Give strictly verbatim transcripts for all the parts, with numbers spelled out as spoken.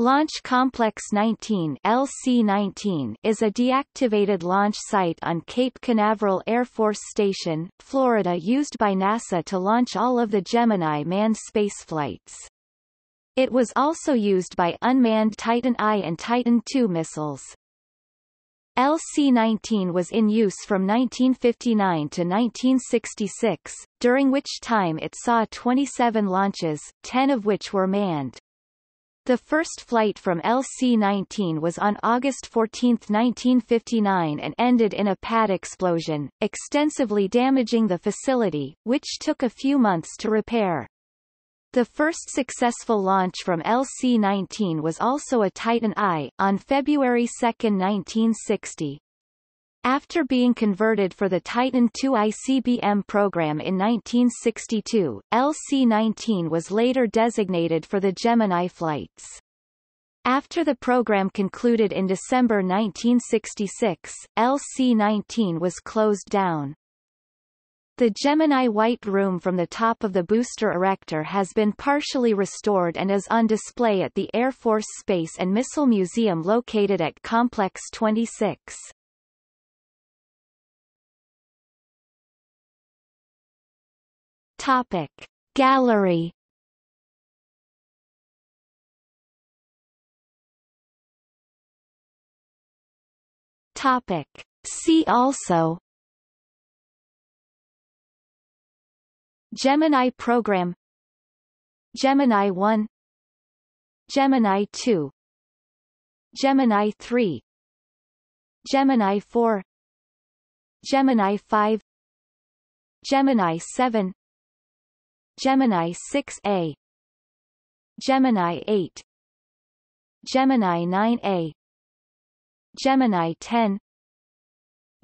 Launch Complex nineteen (L C nineteen) is a deactivated launch site on Cape Canaveral Air Force Station, Florida, used by NASA to launch all of the Gemini manned space flights. It was also used by unmanned Titan I and Titan two missiles. L C nineteen was in use from nineteen fifty-nine to nineteen sixty-six, during which time it saw twenty-seven launches, ten of which were manned. The first flight from L C nineteen was on August fourteenth nineteen fifty-nine and ended in a pad explosion, extensively damaging the facility, which took a few months to repair. The first successful launch from L C nineteen was also a Titan I, on February second nineteen sixty. After being converted for the Titan two I C B M program in nineteen sixty-two, L C nineteen was later designated for the Gemini flights. After the program concluded in December nineteen sixty-six, L C nineteen was closed down. The Gemini White Room from the top of the booster erector has been partially restored and is on display at the Air Force Space and Missile Museum located at Complex twenty-six. Topic Gallery. Topic See also: Gemini Program, Gemini one, Gemini two, Gemini three, Gemini four, Gemini five, Gemini seven, Gemini six A, Gemini eight, Gemini nine A, Gemini ten,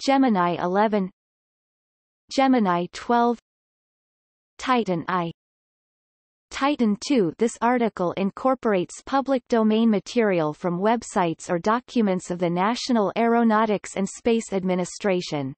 Gemini eleven, Gemini twelve, Titan I, Titan two. This article incorporates public domain material from websites or documents of the National Aeronautics and Space Administration.